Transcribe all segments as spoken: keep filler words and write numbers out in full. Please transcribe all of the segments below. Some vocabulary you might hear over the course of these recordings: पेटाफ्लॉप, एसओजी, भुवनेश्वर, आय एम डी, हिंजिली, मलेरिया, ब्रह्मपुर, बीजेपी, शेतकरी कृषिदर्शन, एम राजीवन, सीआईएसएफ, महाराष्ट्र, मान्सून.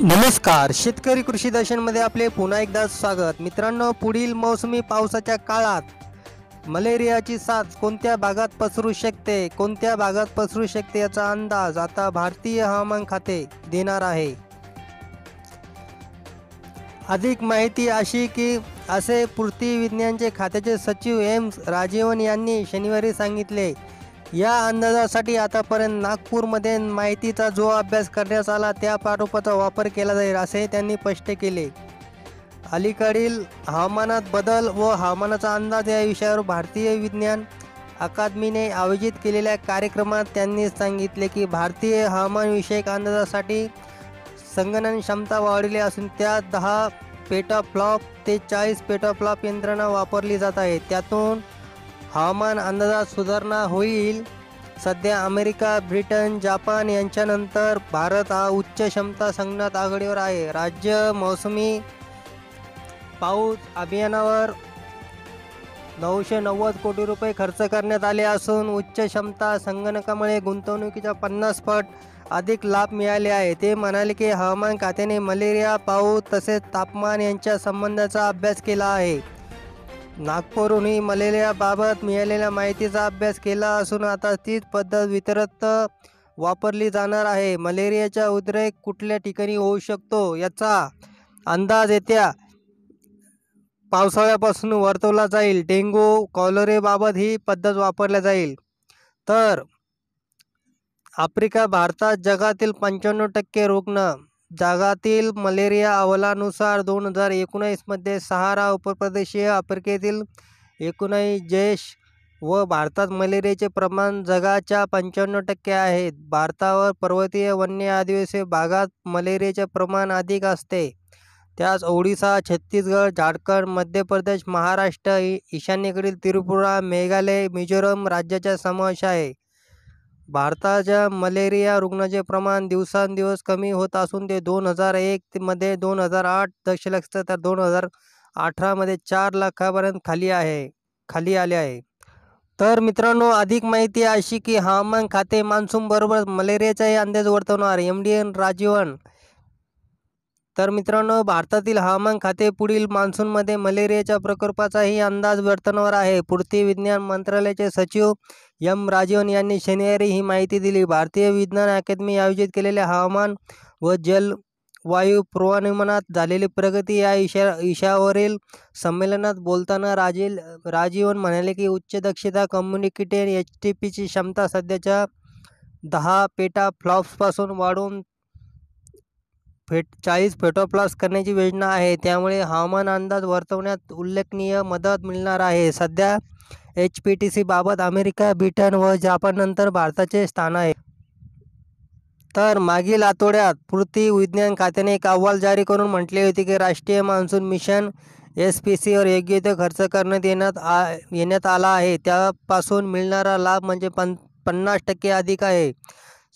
नमस्कार, शेतकरी कृषिदर्शन मध्ये आपले पुन्हा एकदा स्वागत। मित्रांनो, पुढील मौसमी पावसाच्या काळात मलेरियाची साथ कोणत्या भागात पसरू शकते कोणत्या भागात पसरू शकते याचा अंदाज आता भारतीय हवामान खाते देणार आहे। अधिक माहिती अशी की असे पृथ्वी विज्ञानचे खात्याचे सचिव एम राजीवन यांनी शनिवारी सांगितले। या अंदाजासाठी आतापर्यंत नागपूरमध्ये माहितीचा जो अभ्यास करण्यात आला त्या पाठोपाठचा वापर केला जाईल असे त्यांनी स्पष्ट केले। अलीकडील हवामानात बदल व हवामानाचा अंदाज या विषयावर भारतीय विज्ञान अकादमीने आयोजित केलेल्या कार्यक्रमात त्यांनी सांगितले की भारतीय हवामान विषयक अंदाजासाठी संगणन क्षमता वाढली असून त्यात दहा पेटाफ्लॉप ते चाळीस पेटाफ्लॉप यंत्रणा वापरली जात आहे। त्यातून हवामान अंदाजात सुधारणा होईल। सध्या अमेरिका, ब्रिटन, जापान यांच्यानंतर भारत हा उच्च क्षमता संगणनात आघाडीवर आहे। राज्य मौसमी पाऊस अभियानावर नऊशे नव्वद कोटी रुपये खर्च करण्यात आले असून उच्च क्षमता संगणकामुळे गुंतवणुकीच्या पन्नास पट अधिक लाभ मिळाले आहे। ते म्हणाले की हवामान खात्याने मलेरिया, पाऊस तसेच तापमान यांच्या संबंधाचा अभ्यास केला आहे। नागपूरहूनही मलेरियाबाबत मिळालेल्या माहितीचा अभ्यास केला असून आता तीच पद्धत वितरत वापरली जाणार आहे। मलेरियाचा उद्रेक कुठल्या ठिकाणी होऊ शकतो याचा अंदाज येत्या पावसाळ्यापासून वर्तवला जाईल। डेंगू, कॉलरेबाबत ही पद्धत वापरली जाईल। तर आफ्रिका, भारतात जगातील पंच्याण्णव टक्के रुग्ण जगातील मलेरिया अहवालानुसार दोन हजार एकोणीसमध्ये सहारा उपप्रदेशीय आफ्रिकेतील एकोणीस देश व भारतात मलेरियाचे प्रमाण जगाच्या पंच्याण्णव टक्के आहे। भारतावर पर्वतीय, वन्य, आदिवासी भागात मलेरियाचे प्रमाण अधिक असते। त्यास ओडिसा, छत्तीसगड, झारखंड, मध्य प्रदेश, महाराष्ट्र, ईशान्येकडील त्रिपुरा, मेघालय, मिझोरम राज्याचा समावेश आहे। भारताच्या मलेरिया रुग्णांचे प्रमाण दिवसांदिवस कमी होत असून ते दोन हजार एक मध्ये दोन हजार आठ दशलक्ष तर दोन हजार अठरामध्ये चार लाखापर्यंत खाली आहे खाली आले आहे। तर मित्रांनो, अधिक माहिती अशी की हवामान खाते मान्सूनबरोबर मलेरियाचाही अंदाज वर्तवणार एम डी एन राजीवन। तर मित्रांनो, भारतातील हवामान खाते पुढील मान्सूनमध्ये मलेरियाच्या प्रकोपाचाही अंदाज वर्तवणार आहे। पृथ्वी विज्ञान मंत्रालयाचे सचिव एम राजीवन यांनी शनिवारी ही माहिती दिली। भारतीय विज्ञान अकादमी आयोजित केलेल्या हवामान व जलवायू पूर्वानुमानात झालेली प्रगती या विषया विषयावरील संमेलनात बोलताना राजी राजीवन म्हणाले की उच्च दक्षता कम्युनिकेटर एच टी पीची क्षमता सध्याच्या दहा पेटा फ्लॉप्सपासून वाढून फेट चाळीस फेटोप्लास करण्याची योजना आहे। त्यामुळे हवामान अंदाज वर्तवण्यात उल्लेखनीय मदत मिळणार आहे। सध्या एच पी टी सी बाबत अमेरिका, ब्रिटन व जापाननंतर भारताचे स्थान आहे। तर मागील आठवड्यात पृथ्वी विज्ञान खात्याने एक अहवाल जारी करून म्हटले होते की राष्ट्रीय मान्सून मिशन एस पी सीवर योग्य तो खर्च करण्यात येण्यात आ येण्यात आला आहे। त्यापासून मिळणारा लाभ म्हणजे पं पन्नास टक्के अधिक आहे।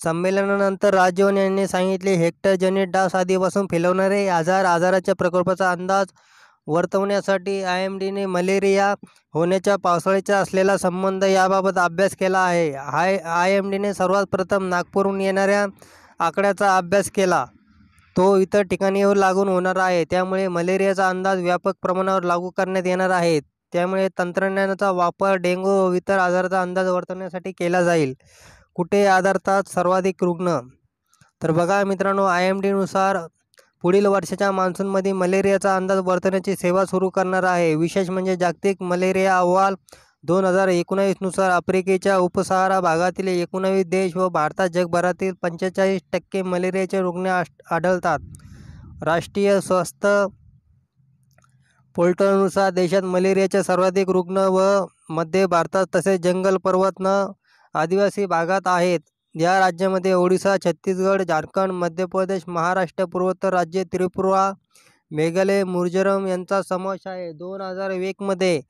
संमेलनानंतर राजीवन यांनी सांगितले, हेक्टर जनित डास आधीपासून फैलवणारे आजार आजाराच्या प्रकोपाचा अंदाज वर्तवण्यासाठी आय एम डीने मलेरिया होण्याच्या पावसाळ्याचा असलेला संबंध याबाबत अभ्यास केला आहे। आय आय एम डीने सर्वात प्रथम नागपूरहून येणाऱ्या आकड्याचा अभ्यास केला, तो इतर ठिकाणीवर लागून होणार आहे। त्यामुळे मलेरियाचा अंदाज व्यापक प्रमाणावर लागू करण्यात येणार आहे। त्यामुळे तंत्रज्ञानाचा वापर डेंगू व इतर आजाराचा अंदाज वर्तवण्यासाठी केला जाईल। कुठे आधारतात सर्वाधिक रुग्ण? तर बघा मित्रांनो, आय एम डीनुसार पुढील वर्षाच्या मान्सूनमध्ये मलेरियाचा अंदाज वर्तवण्याची सेवा सुरू करणार आहे। विशेष म्हणजे जागतिक मलेरिया अहवाल दोन हजार एकोणीसनुसार आफ्रिकेच्या उपसहारा भागातील एकोणावीस देश व भारतात जगभरातील पंचेचाळीस टक्के मलेरियाचे रुग्ण आढळतात। राष्ट्रीय स्वास्थ्य पोर्टलनुसार देशात मलेरियाचे सर्वाधिक रुग्ण व मध्य भारतात तसेच जंगल, पर्वत न आदिवासी भागात आहेत। या राज्यामध्ये ओडिसा, छत्तीसगड, झारखंड, मध्य प्रदेश, महाराष्ट्र, पूर्वोत्तर राज्य, त्रिपुरा, मेघालय, मिझोरम यांचा समावेश आहे। दोन हजार एकमध्ये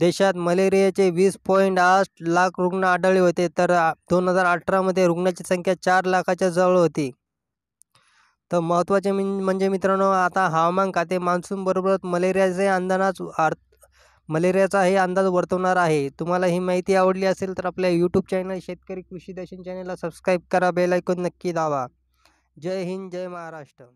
देशात मलेरियाचे वीस पॉईंट आठ लाख रुग्ण आढळले होते, तर दोन हजार अठरामध्ये रुग्णाची संख्या चार लाखाच्या जवळ होती। तर महत्त्वाचे म्हणजे मित्रांनो, आता हवामान खाते मान्सूनबरोबरच मलेरियाचे अंदाज अर्थ मलेरियाचा हे अंदाज वर्तवणार आहे। तुम्हाला ही माहिती आवडली असेल तर आपल्या यूट्यूब चॅनल शेतकरी कृषिदर्शन चॅनलला सबस्क्राईब करा, बेल आयकॉन नक्की दाबा। जय हिंद, जय महाराष्ट्र।